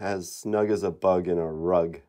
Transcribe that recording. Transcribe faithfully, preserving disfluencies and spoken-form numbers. as snug as a bug in a rug.